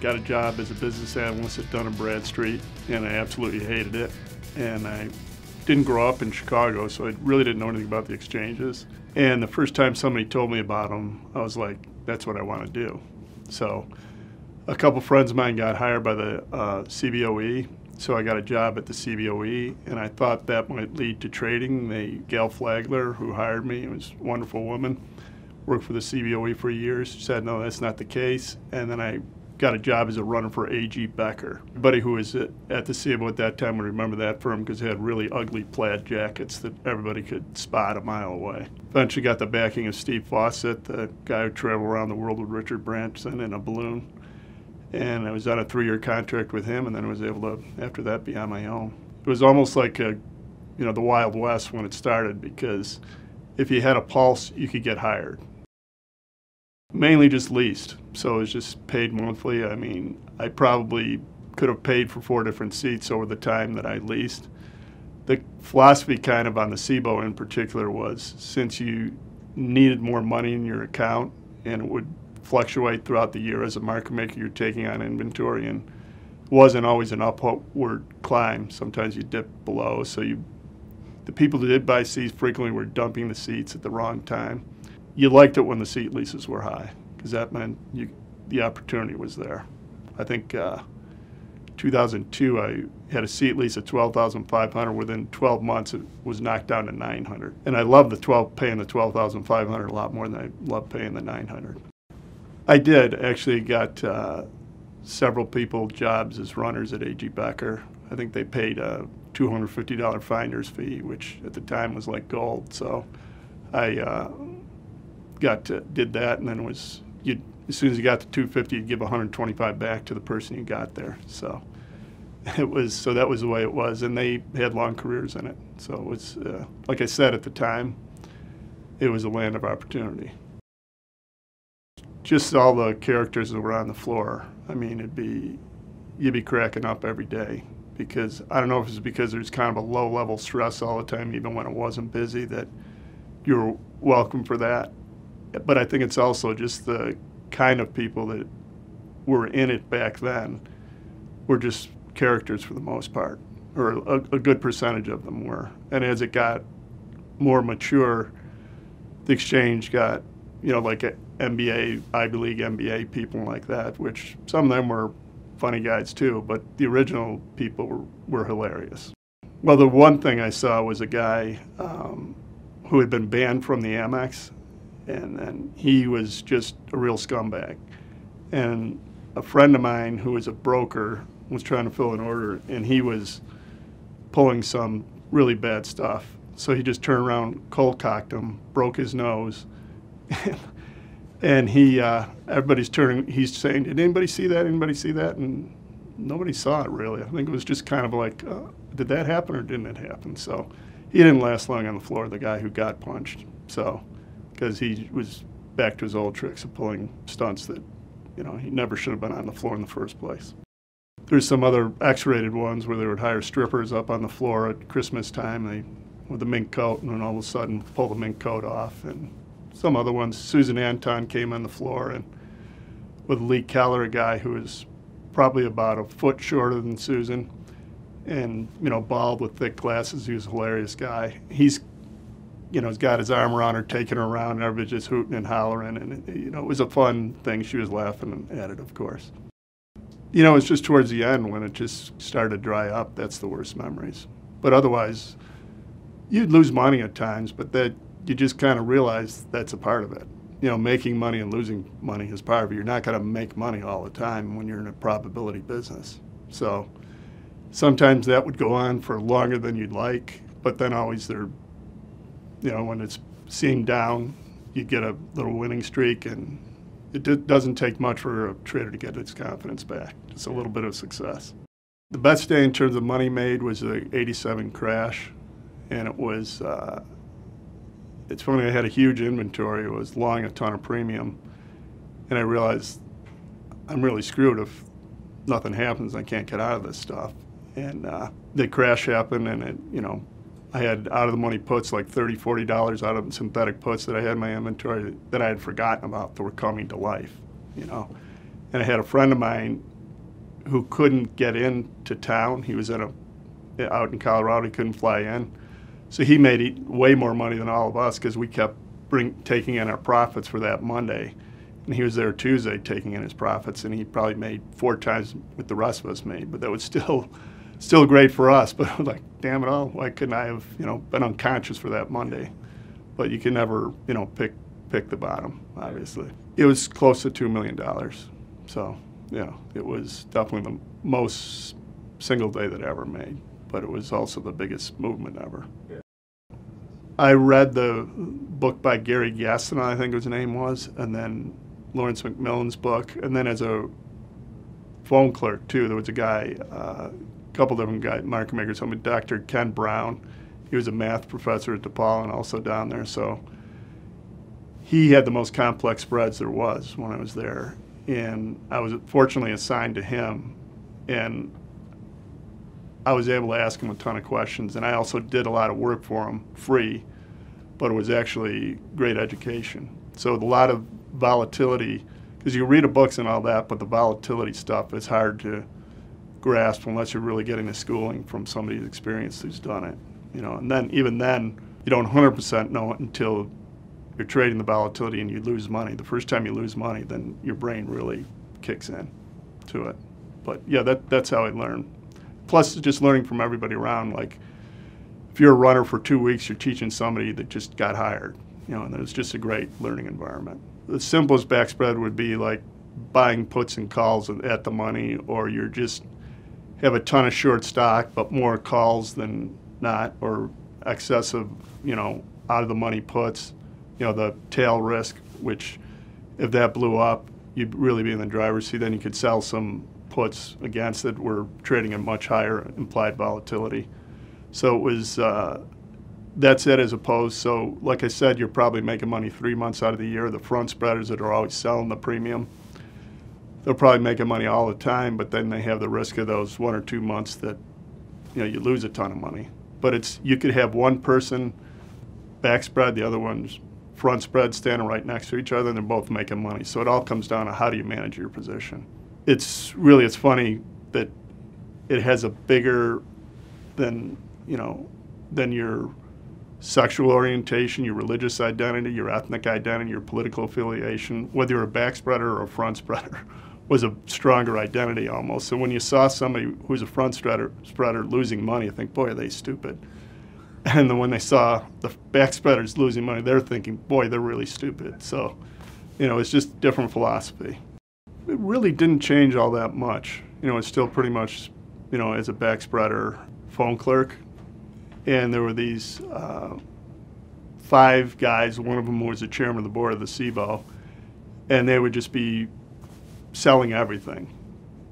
Got a job as a business analyst at Dun & Bradstreet, and I absolutely hated it. And I didn't grow up in Chicago, so I really didn't know anything about the exchanges. And the first time somebody told me about them, I was like, that's what I want to do. So a couple friends of mine got hired by the CBOE, so I got a job at the CBOE, and I thought that might lead to trading. Gail Flagler, who hired me, was a wonderful woman, worked for the CBOE for years. She said, no, that's not the case. And then I got a job as a runner for A.G. Becker. Everybody who was at the Seaboard at that time would remember that firm because they had really ugly plaid jackets that everybody could spot a mile away. Eventually got the backing of Steve Fawcett, the guy who traveled around the world with Richard Branson in a balloon. And I was on a 3-year contract with him, and then I was able to, after that, be on my own. It was almost like the Wild West when it started, because if you had a pulse, you could get hired. Mainly just leased, so it was just paid monthly. I mean, I probably could have paid for 4 different seats over the time that I leased. The philosophy kind of on the CBOE in particular was, since you needed more money in your account and it would fluctuate throughout the year as a market maker, you're taking on inventory, and it wasn't always an upward climb. Sometimes you dip below, so the people that did buy seats frequently were dumping the seats at the wrong time. You liked it when the seat leases were high, because that meant the opportunity was there. I think 2002, I had a seat lease at 12,500. Within 12 months, it was knocked down to 900. And I loved paying the 12,500 a lot more than I loved paying the 900. I did actually got several people jobs as runners at A.G. Becker. I think they paid a $250 finder's fee, which at the time was like gold. So I did that, and then as soon as you got to 250, you'd give 125 back to the person you got there. So that was the way it was, and they had long careers in it. So it was, like I said at the time, it was a land of opportunity. Just all the characters that were on the floor. I mean, you'd be cracking up every day, because I don't know if it's because there's kind of a low level stress all the time, even when it wasn't busy, that you were welcome for that. But I think it's also just the kind of people that were in it back then were just characters for the most part, or a good percentage of them were. And as it got more mature, the exchange got, like MBA, Ivy League MBA people like that, which some of them were funny guys too, but the original people were hilarious. Well, the one thing I saw was a guy who had been banned from the Amex, and then he was just a real scumbag. And a friend of mine who was a broker was trying to fill an order, and he was pulling some really bad stuff. So he just turned around, cold cocked him, broke his nose, and he's saying, did anybody see that? Anybody see that? And nobody saw it really. I think it was just kind of like, did that happen or didn't it happen? So he didn't last long on the floor, the guy who got punched. So, because he was back to his old tricks of pulling stunts that, he never should have been on the floor in the first place. There's some other X-rated ones where they would hire strippers up on the floor at Christmas time with a mink coat, and then all of a sudden pull the mink coat off. And some other ones, Susan Anton came on the floor, and with Lee Keller, a guy who was probably about a foot shorter than Susan, and, bald with thick glasses. He was a hilarious guy. He's got his arm around her, taking her around, and everybody's just hooting and hollering, and it was a fun thing. She was laughing at it, of course. It's just towards the end when it just started to dry up. That's the worst memories. But otherwise, you'd lose money at times, but that you just kind of realize that's a part of it. Making money and losing money is part of it. You're not going to make money all the time when you're in a probability business. So sometimes that would go on for longer than you'd like, but then always there. When it's seen down, you get a little winning streak, and It doesn't take much for a trader to get its confidence back, just a little bit of success. The best day in terms of money made was the '87 crash, and it was, it's funny, I had a huge inventory, I was long a ton of premium, and I realized I'm really screwed if nothing happens, I can't get out of this stuff. And the crash happened, and it, you know, I had out-of-the-money puts, like $30, $40 out of synthetic puts that I had in my inventory that I had forgotten about that were coming to life, you know. And I had a friend of mine who couldn't get into town. He was out in Colorado. He couldn't fly in. So he made way more money than all of us because we kept taking in our profits for that Monday. And he was there Tuesday taking in his profits, and he probably made 4 times what the rest of us made, but that was still great for us, but I was like, damn it all, why couldn't I have, you know, been unconscious for that Monday? But you can never, you know, pick the bottom, obviously. It was close to $2 million. So, yeah, it was definitely the most single day that I ever made, but it was also the biggest movement ever. Yeah. I read the book by Gary Gasson, I think his name was, and then Lawrence McMillan's book, and then as a phone clerk, too, there was a guy, couple different guys, market makers. I mean, Dr. Ken Brown, he was a math professor at DePaul and also down there, so he had the most complex spreads there was when I was there, and I was fortunately assigned to him, and I was able to ask him a ton of questions, and I also did a lot of work for him, free, but it was actually great education. So a lot of volatility, because you read the books and all that, but the volatility stuff is hard to grasp unless you're really getting the schooling from somebody who's experienced, who's done it, you know. And then even then, you don't 100% know it until you're trading the volatility and you lose money. The first time you lose money, then your brain really kicks in to it. But yeah, that's how I learned. Plus, just learning from everybody around. Like, if you're a runner for 2 weeks, you're teaching somebody that just got hired, you know. And it's just a great learning environment. The simplest back spread would be like buying puts and calls at the money, or you're just have a ton of short stock, but more calls than not, or excessive, you know, out-of-the-money puts, you know, the tail risk, which if that blew up, you'd really be in the driver's seat. Then you could sell some puts against it. We're trading at much higher implied volatility. So it was, that's it as opposed. So like I said, you're probably making money 3 months out of the year. The front spreaders that are always selling the premium, they're probably making money all the time, but then they have the risk of those 1 or 2 months that, you know, you lose a ton of money. But it's, you could have one person back spread, the other one's front spread, standing right next to each other, and they're both making money. So it all comes down to how do you manage your position. It's really, it's funny that it has a bigger than, you know, than your sexual orientation, your religious identity, your ethnic identity, your political affiliation, whether you're a back spreader or a front spreader. Was a stronger identity almost. So when you saw somebody who's a front spreader losing money, you think, boy, are they stupid. And then when they saw the back spreaders losing money, they're thinking, boy, they're really stupid. So, you know, it's just different philosophy. It really didn't change all that much. You know, it's still pretty much, you know, as a back spreader phone clerk. And there were these 5 guys, one of them was the chairman of the board of the CBOE, and they would just be selling everything.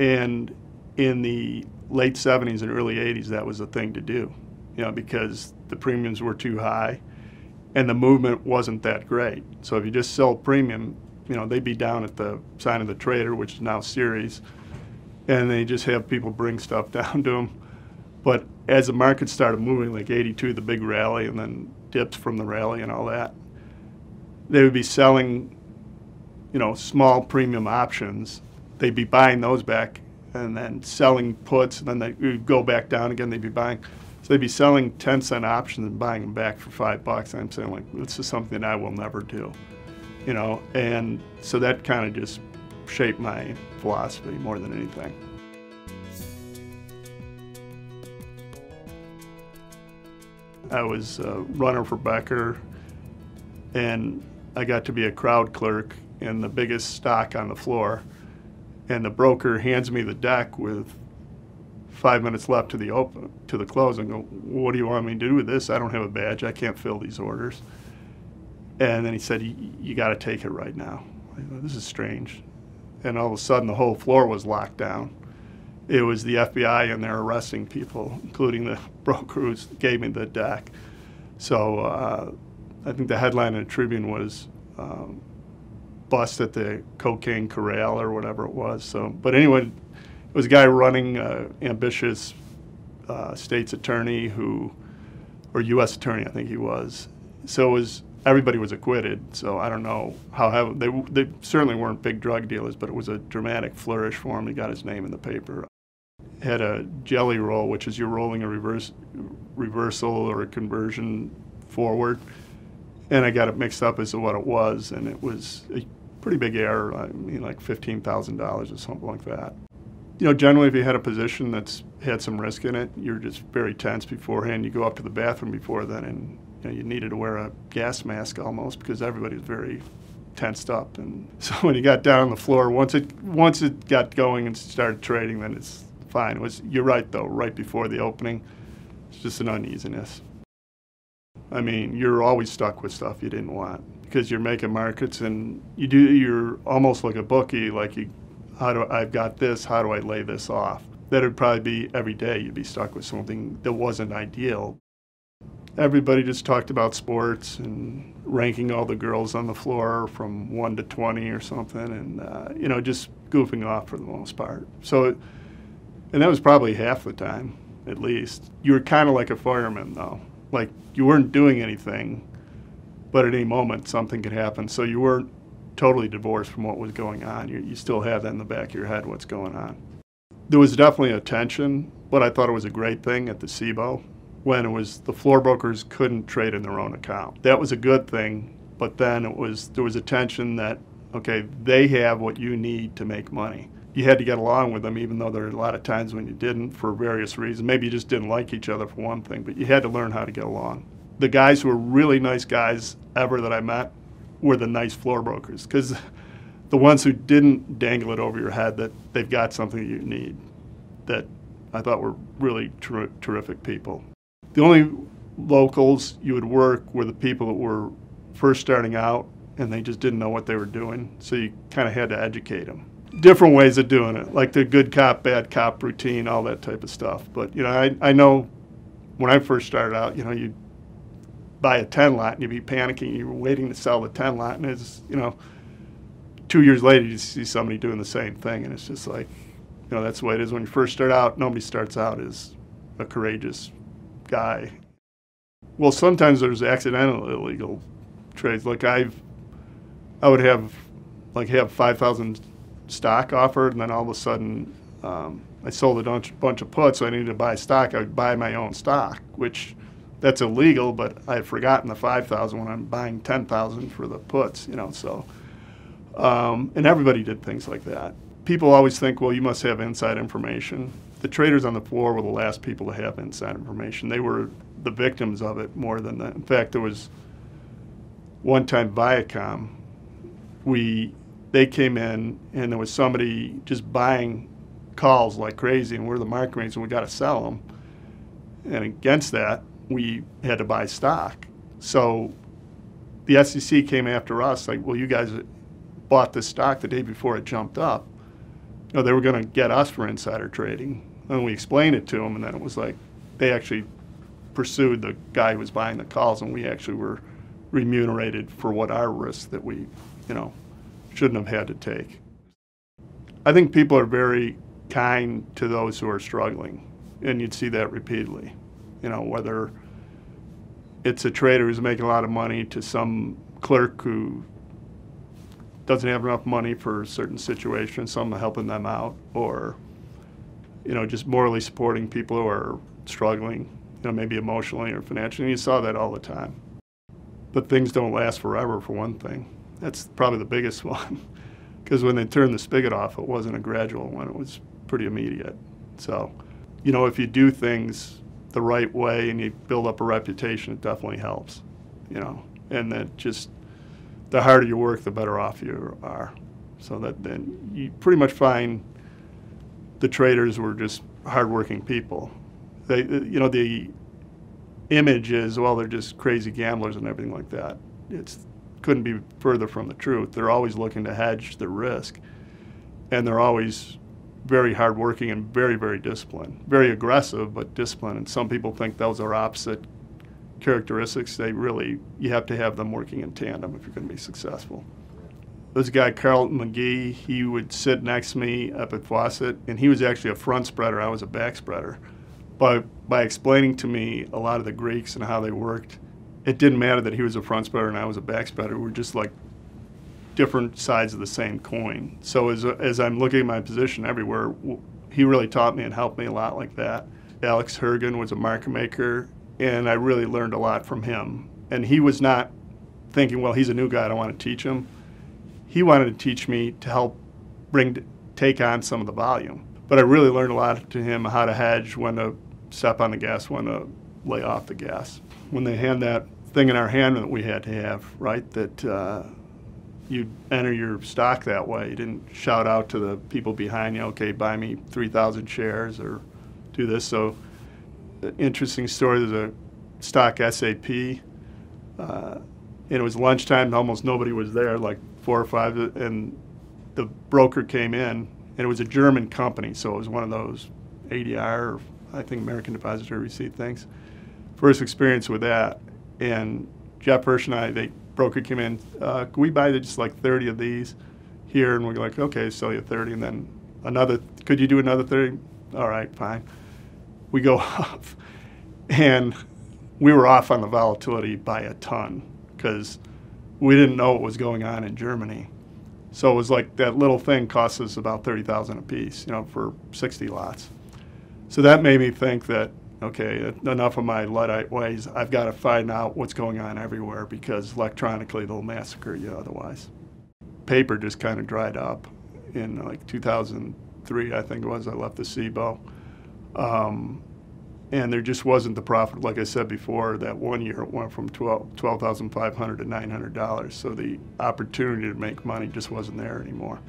And in the late 70s and early 80s, that was the thing to do, you know, because the premiums were too high and the movement wasn't that great. So if you just sell premium, you know, they'd be down at the sign of the trader, which is now series, and they just have people bring stuff down to them. But as the market started moving, like 82, the big rally, and then dips from the rally and all that, they would be selling, you know, small premium options. They'd be buying those back and then selling puts, and then they would go back down again, they'd be buying. So they'd be selling 10-cent options and buying them back for $5. And I'm saying, like, this is something I will never do, you know? And so that kind of just shaped my philosophy more than anything. I was a runner for Becker, and I got to be a crowd clerk and the biggest stock on the floor, and the broker hands me the deck with 5 minutes left to the open, to the close, and go, what do you want me to do with this? I don't have a badge, I can't fill these orders. And then he said, you gotta take it right now. This is strange. And all of a sudden, the whole floor was locked down. It was the FBI and they're arresting people, including the broker who gave me the deck. So I think the headline in the Tribune was bust at the cocaine corral or whatever it was. So, but anyway, it was a guy running ambitious state's attorney who, or U.S. attorney, I think he was. So it was, everybody was acquitted. So I don't know how they certainly weren't big drug dealers, but it was a dramatic flourish for him. He got his name in the paper. Had a jelly roll, which is you're rolling a reversal or a conversion forward, and I got it mixed up as to what it was, and it was a pretty big error. I mean, like $15,000 or something like that. You know, generally if you had a position that's had some risk in it, you're just very tense beforehand. You go up to the bathroom before then, and you know, you needed to wear a gas mask almost because everybody's very tensed up. And so when you got down on the floor, once it got going and started trading, then it's fine. It was, you're right though, right before the opening, it's just an uneasiness. I mean, you're always stuck with stuff you didn't want because you're making markets and you're almost like a bookie, like I've got this, how do I lay this off? That would probably be every day you'd be stuck with something that wasn't ideal. Everybody just talked about sports and ranking all the girls on the floor from 1 to 20 or something and, you know, just goofing off for the most part. So, and that was probably half the time, at least. You were kind of like a fireman, though. Like, you weren't doing anything, but at any moment something could happen. So you weren't totally divorced from what was going on. You still have that in the back of your head, what's going on. There was definitely a tension, but I thought it was a great thing at the CBOE. When it was the floor brokers couldn't trade in their own account. That was a good thing, but then it was there was a tension that, okay, they have what you need to make money. You had to get along with them, even though there were a lot of times when you didn't for various reasons. Maybe you just didn't like each other for one thing, but you had to learn how to get along. The guys who were really nice guys ever that I met were the nice floor brokers, because the ones who didn't dangle it over your head that they've got something that you need, that I thought were really terrific people. The only locals you would work were the people that were first starting out and they just didn't know what they were doing, so you kind of had to educate them. Different ways of doing it, like the good cop, bad cop routine, all that type of stuff. But, you know, I know when I first started out, you know, you'd buy a 10 lot and you'd be panicking, you were waiting to sell the 10 lot, and it's, you know, 2 years later you see somebody doing the same thing, and it's just like, you know, that's the way it is when you first start out. Nobody starts out as a courageous guy. Well, sometimes there's accidental illegal trades. Like I would have 5,000 stock offered, and then all of a sudden I sold a bunch of puts, so I needed to buy stock. I would buy my own stock, which that's illegal, but I had forgotten the 5,000 when I'm buying 10,000 for the puts, you know. So and everybody did things like that. People always think, well, you must have inside information. The traders on the floor were the last people to have inside information. They were the victims of it more than that. In fact, there was one time Viacom, they came in and there was somebody just buying calls like crazy, and we're the market makers and we got to sell them. And against that, we had to buy stock. So the SEC came after us like, well, you guys bought this stock the day before it jumped up. You know, they were going to get us for insider trading. And we explained it to them, and then it was like they actually pursued the guy who was buying the calls, and we actually were remunerated for what our risk that we, you know, shouldn't have had to take. I think people are very kind to those who are struggling, and you'd see that repeatedly. You know, whether it's a trader who's making a lot of money to some clerk who doesn't have enough money for a certain situation, some helping them out, or, you know, just morally supporting people who are struggling, you know, maybe emotionally or financially. And you saw that all the time. But things don't last forever, for one thing. That's probably the biggest one, because when they turned the spigot off, it wasn't a gradual one. It was pretty immediate. So, you know, if you do things the right way and you build up a reputation, it definitely helps, you know, and that just, the harder you work, the better off you are. So that then you pretty much find the traders were just hardworking people. They, you know, the image is, well, they're just crazy gamblers and everything like that. It's couldn't be further from the truth. They're always looking to hedge the risk, and they're always very hardworking and very, very disciplined. Very aggressive, but disciplined. And some people think those are opposite characteristics. They really, you have to have them working in tandem if you're going to be successful. This guy, Carlton McGee, he would sit next to me up at Fawcett, and he was actually a front spreader. I was a back spreader. But by explaining to me a lot of the Greeks and how they worked, it didn't matter that he was a front spreader and I was a back spreader. We were just like different sides of the same coin. So as I'm looking at my position everywhere, he really taught me and helped me a lot like that. Alex Hergen was a market maker, and I really learned a lot from him. And he was not thinking, well, he's a new guy, I don't want to teach him. He wanted to teach me to help take on some of the volume. But I really learned a lot to him, how to hedge, when to step on the gas, when to lay off the gas. When they hand that thing in our hand that we had to have, right, that you enter your stock that way. You didn't shout out to the people behind you, okay, buy me 3,000 shares or do this. So an interesting story, there's a stock SAP, and it was lunchtime and almost nobody was there, like 4 or 5, and the broker came in, and it was a German company, so it was one of those ADR, or I think American Depository Receipt things. First experience with that, and Jeff Hirsch and I, the broker came in, can we buy just like 30 of these here? And we're like, okay, sell you 30, and then another, could you do another 30? All right, fine. We go off, and we were off on the volatility by a ton because we didn't know what was going on in Germany. So it was like that little thing cost us about $30,000 a piece, you know, for 60 lots. So that made me think that, okay, enough of my Luddite ways. I've got to find out what's going on everywhere because electronically they'll massacre you otherwise. Paper just kind of dried up in like 2003, I think it was, I left the CBOE. And there just wasn't the profit. Like I said before, that one year it went from $12,500 to $900. So the opportunity to make money just wasn't there anymore.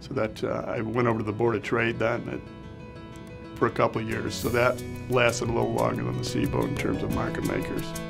So that I went over to the Board of Trade then for a couple of years. So that lasted a little longer than the CBOE in terms of market makers.